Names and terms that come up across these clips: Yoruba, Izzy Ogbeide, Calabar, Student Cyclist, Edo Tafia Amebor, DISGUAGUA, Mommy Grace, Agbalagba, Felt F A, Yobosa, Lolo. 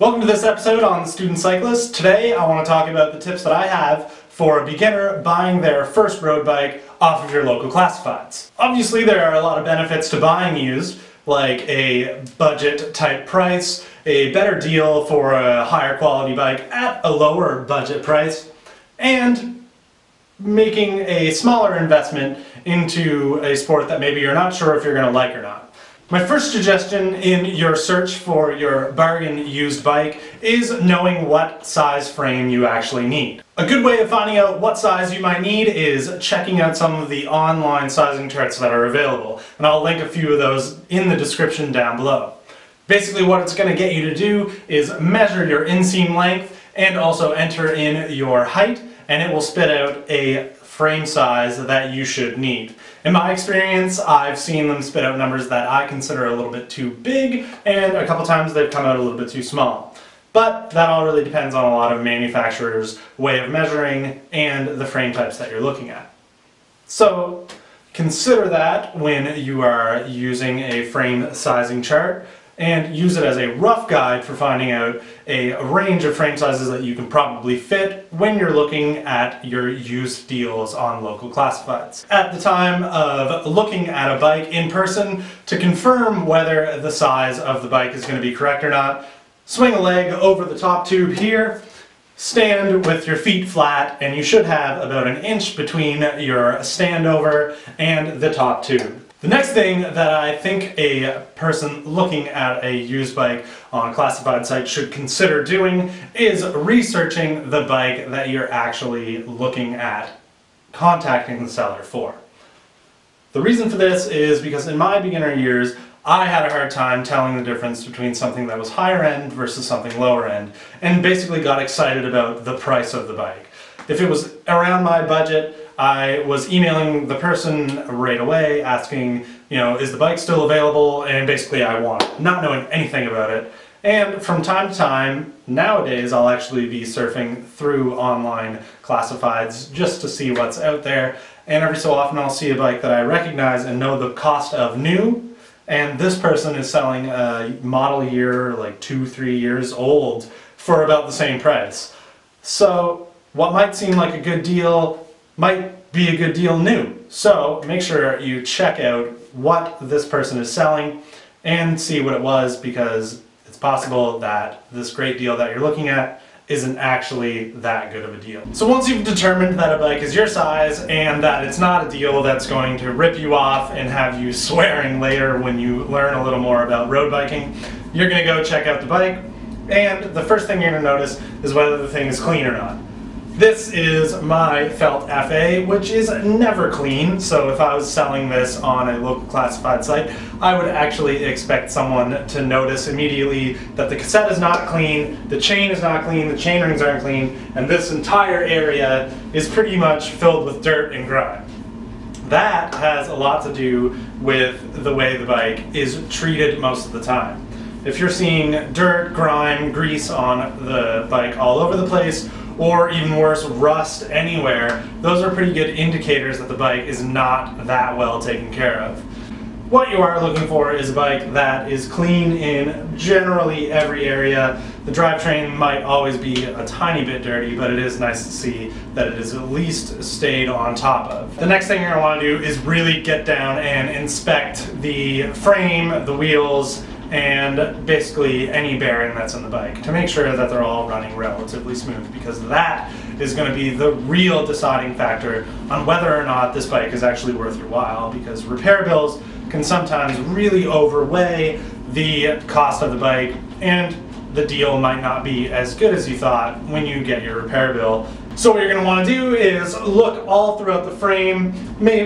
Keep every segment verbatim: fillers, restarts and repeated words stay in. Welcome to this episode on Student Cyclist. Today I want to talk about the tips that I have for a beginner buying their first road bike off of your local classifieds. Obviously there are a lot of benefits to buying used, like a budget type price, a better deal for a higher quality bike at a lower budget price, and making a smaller investment into a sport that maybe you're not sure if you're going to like or not. My first suggestion in your search for your bargain used bike is knowing what size frame you actually need. A good way of finding out what size you might need is checking out some of the online sizing charts that are available, and I'll link a few of those in the description down below. Basically what it's going to get you to do is measure your inseam length and also enter in your height, and it will spit out a frame size that you should need. In my experience, I've seen them spit out numbers that I consider a little bit too big, and a couple times they've come out a little bit too small. But that all really depends on a lot of manufacturers' way of measuring and the frame types that you're looking at. So consider that when you are using a frame sizing chart, and use it as a rough guide for finding out a range of frame sizes that you can probably fit when you're looking at your used deals on local classifieds. At the time of looking at a bike in person, to confirm whether the size of the bike is going to be correct or not, swing a leg over the top tube here, stand with your feet flat, and you should have about an inch between your standover and the top tube. The next thing that I think a person looking at a used bike on a classified site should consider doing is researching the bike that you're actually looking at contacting the seller for. The reason for this is because in my beginner years, I had a hard time telling the difference between something that was higher end versus something lower end, and basically got excited about the price of the bike. If it was around my budget, I was emailing the person right away asking, you know, is the bike still available? And basically I want it, not knowing anything about it. And from time to time, nowadays, I'll actually be surfing through online classifieds just to see what's out there. And every so often I'll see a bike that I recognize and know the cost of new. And this person is selling a model year, like two, three years old for about the same price. So what might seem like a good deal might be a good deal new. So make sure you check out what this person is selling and see what it was, because it's possible that this great deal that you're looking at isn't actually that good of a deal. So once you've determined that a bike is your size and that it's not a deal that's going to rip you off and have you swearing later when you learn a little more about road biking, you're gonna go check out the bike, and the first thing you're gonna notice is whether the thing is clean or not. This is my Felt F A, which is never clean, so if I was selling this on a local classified site, I would actually expect someone to notice immediately that the cassette is not clean, the chain is not clean, the chain rings aren't clean, and this entire area is pretty much filled with dirt and grime. That has a lot to do with the way the bike is treated most of the time. If you're seeing dirt, grime, grease on the bike all over the place, or even worse, rust anywhere, those are pretty good indicators that the bike is not that well taken care of. What you are looking for is a bike that is clean in generally every area. The drivetrain might always be a tiny bit dirty, but it is nice to see that it is at least stayed on top of. The next thing you're going to want to do is really get down and inspect the frame, the wheels, and basically any bearing that's in the bike to make sure that they're all running relatively smooth, because that is going to be the real deciding factor on whether or not this bike is actually worth your while, because repair bills can sometimes really overweigh the cost of the bike, and the deal might not be as good as you thought when you get your repair bill. So what you're going to want to do is look all throughout the frame,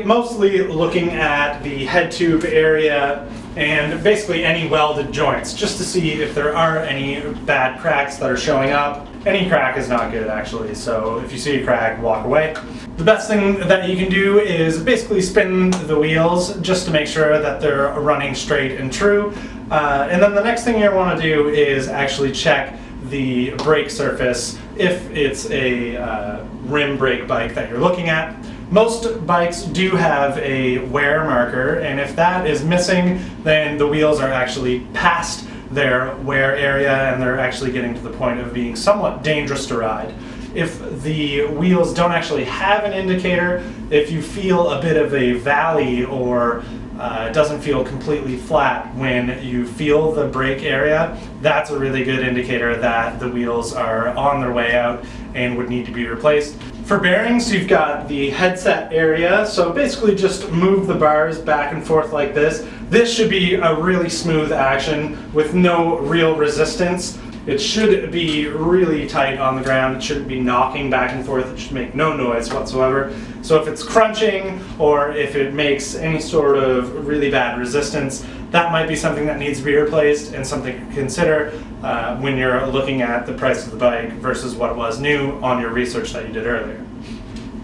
mostly looking at the head tube area and basically any welded joints, just to see if there are any bad cracks that are showing up. Any crack is not good, actually, so if you see a crack, walk away. The best thing that you can do is basically spin the wheels just to make sure that they're running straight and true. Uh, and then the next thing you want to do is actually check the brake surface if it's a uh, rim brake bike that you're looking at. Most bikes do have a wear marker, and if that is missing, then the wheels are actually past their wear area, and they're actually getting to the point of being somewhat dangerous to ride. If the wheels don't actually have an indicator, if you feel a bit of a valley or uh, doesn't feel completely flat when you feel the brake area, that's a really good indicator that the wheels are on their way out and would need to be replaced. For bearings, you've got the headset area, so basically just move the bars back and forth like this. This should be a really smooth action with no real resistance. It should be really tight on the ground. It shouldn't be knocking back and forth. It should make no noise whatsoever. So if it's crunching or if it makes any sort of really bad resistance, that might be something that needs to be replaced and something to consider uh, when you're looking at the price of the bike versus what it was new on your research that you did earlier.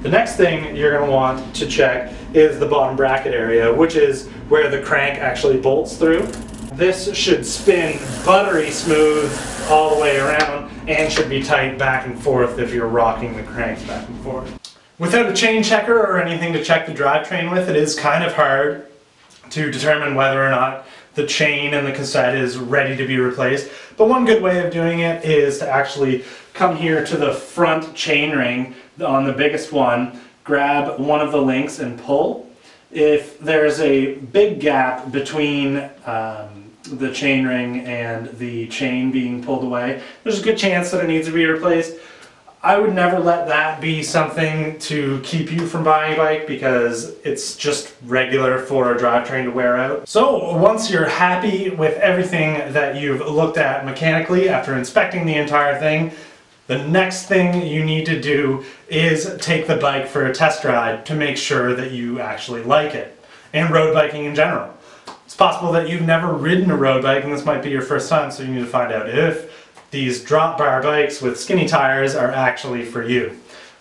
The next thing you're going to want to check is the bottom bracket area, which is where the crank actually bolts through. This should spin buttery smooth all the way around and should be tight back and forth if you're rocking the crank back and forth. Without a chain checker or anything to check the drivetrain with, it is kind of hard to determine whether or not the chain and the cassette is ready to be replaced. But one good way of doing it is to actually come here to the front chain ring on the biggest one, grab one of the links and pull. If there's a big gap between um, the chain ring and the chain being pulled away, there's a good chance that it needs to be replaced. I would never let that be something to keep you from buying a bike, because it's just regular for a drivetrain to wear out. So once you're happy with everything that you've looked at mechanically after inspecting the entire thing, the next thing you need to do is take the bike for a test ride to make sure that you actually like it, and road biking in general. It's possible that you've never ridden a road bike and this might be your first time, so you need to find out if these drop bar bikes with skinny tires are actually for you.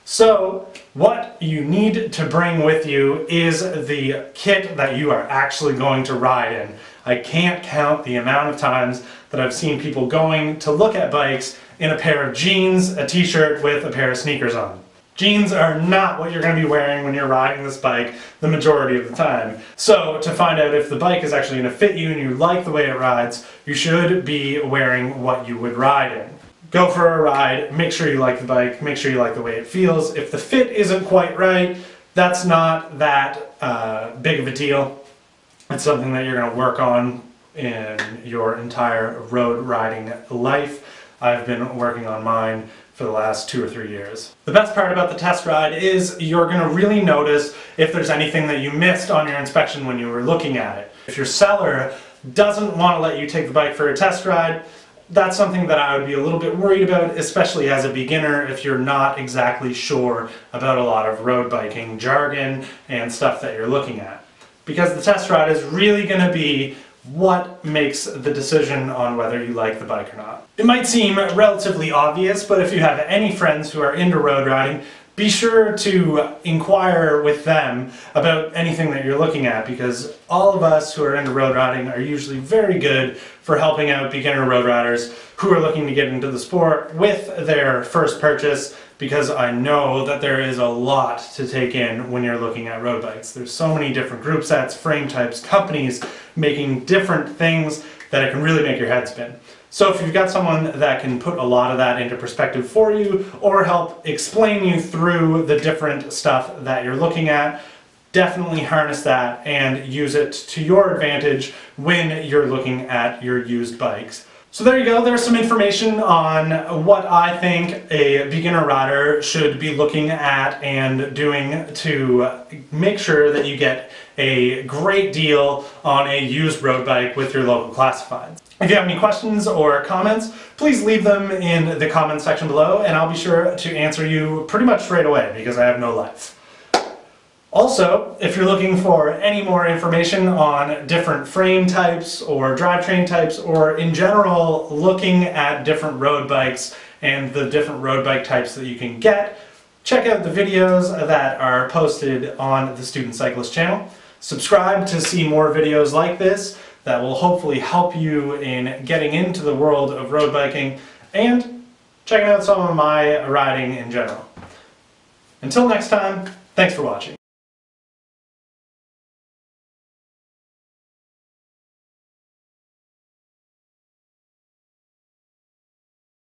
So what you need to bring with you is the kit that you are actually going to ride in. I can't count the amount of times that I've seen people going to look at bikes in a pair of jeans, a t-shirt with a pair of sneakers on. Jeans are not what you're going to be wearing when you're riding this bike the majority of the time. So to find out if the bike is actually going to fit you and you like the way it rides, you should be wearing what you would ride in. Go for a ride, make sure you like the bike, make sure you like the way it feels. If the fit isn't quite right, that's not that uh, big of a deal. It's something that you're going to work on in your entire road riding life. I've been working on mine for the last two or three years. The best part about the test ride is you're going to really notice if there's anything that you missed on your inspection when you were looking at it. If your seller doesn't want to let you take the bike for a test ride, that's something that I would be a little bit worried about, especially as a beginner if you're not exactly sure about a lot of road biking jargon and stuff that you're looking at. Because the test ride is really going to be what makes the decision on whether you like the bike or not. It might seem relatively obvious, but if you have any friends who are into road riding, be sure to inquire with them about anything that you're looking at, because all of us who are into road riding are usually very good for helping out beginner road riders who are looking to get into the sport with their first purchase, because I know that there is a lot to take in when you're looking at road bikes. There's so many different group sets, frame types, companies making different things that it can really make your head spin. So if you've got someone that can put a lot of that into perspective for you or help explain you through the different stuff that you're looking at, definitely harness that and use it to your advantage when you're looking at your used bikes. So there you go, there's some information on what I think a beginner rider should be looking at and doing to make sure that you get a great deal on a used road bike with your local classifieds. If you have any questions or comments, please leave them in the comments section below and I'll be sure to answer you pretty much right away because I have no life. Also, if you're looking for any more information on different frame types or drivetrain types, or in general looking at different road bikes and the different road bike types that you can get, check out the videos that are posted on the Student Cyclist channel. Subscribe to see more videos like this that will hopefully help you in getting into the world of road biking, and checking out some of my riding in general. Until next time, thanks for watching.